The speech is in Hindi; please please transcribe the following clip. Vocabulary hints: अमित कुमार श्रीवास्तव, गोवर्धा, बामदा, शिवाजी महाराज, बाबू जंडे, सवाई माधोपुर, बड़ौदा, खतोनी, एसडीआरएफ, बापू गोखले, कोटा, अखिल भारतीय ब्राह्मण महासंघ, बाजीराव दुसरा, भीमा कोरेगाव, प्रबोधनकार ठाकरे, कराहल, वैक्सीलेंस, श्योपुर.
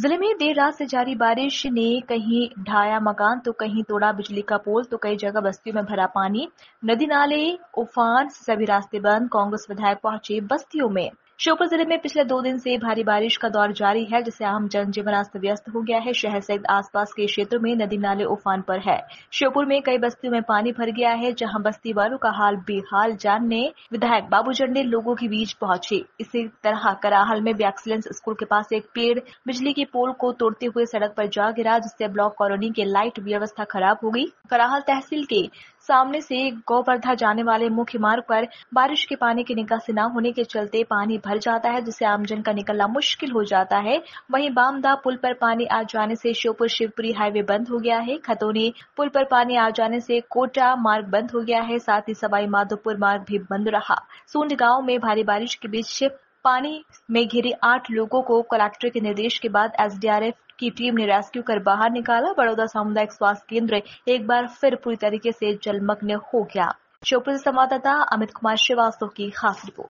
जिले में देर रात से जारी बारिश ने कहीं ढाया मकान तो कहीं तोड़ा बिजली का पोल तो कई जगह बस्तियों में भरा पानी। नदी नाले उफान से सभी रास्ते बंद। कांग्रेस विधायक पहुंचे बस्तियों में। श्योपुर जिले में पिछले 2 दिन से भारी बारिश का दौर जारी है, जिससे आम जनजीवन अस्त व्यस्त हो गया है। शहर सहित आसपास के क्षेत्रों में नदी नाले उफान पर है। श्योपुर में कई बस्तियों में पानी भर गया है, जहां बस्ती वालों का हाल बेहाल जानने विधायक बाबू जंडे लोगों के बीच पहुंचे। इसी तरह कराहल में वैक्सीलेंस स्कूल के पास एक पेड़ बिजली के पोल को तोड़ते हुए सड़क पर जा गिरा, जिससे ब्लॉक कॉलोनी के लाइट व्यवस्था खराब हो गई। कराहल तहसील के सामने से गोवर्धा जाने वाले मुख्य मार्ग पर बारिश के पानी की निकासी न होने के चलते पानी भर जाता है, जिससे आमजन का निकलना मुश्किल हो जाता है। वहीं बामदा पुल पर पानी आ जाने से श्योपुर शिवपुरी हाईवे बंद हो गया है। खतोनी पुल पर पानी आ जाने से कोटा मार्ग बंद हो गया है। साथ ही सवाई माधोपुर मार्ग भी बंद रहा। सूड गांव में भारी बारिश के बीच पानी में घिरे 8 लोगों को कलेक्टर के निर्देश के बाद एसडीआरएफ की टीम ने रेस्क्यू कर बाहर निकाला। बड़ौदा सामुदायिक स्वास्थ्य केंद्र एक बार फिर पूरी तरीके से जलमग्न हो गया। श्योपुर संवाददाता अमित कुमार श्रीवास्तव की खास रिपोर्ट।